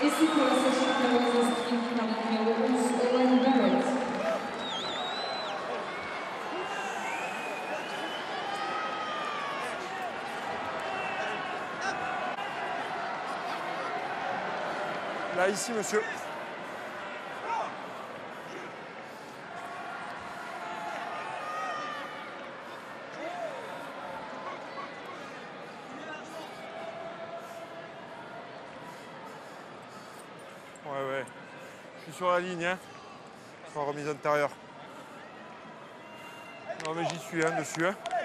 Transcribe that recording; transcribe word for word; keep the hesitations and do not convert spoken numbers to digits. Et c'est pour la session numéro onze, Owen Barrett. Là, ici, monsieur. Ouais, ouais. Je suis sur la ligne, hein. Je suis en remise intérieure. Non, mais j'y suis, hein, dessus, hein.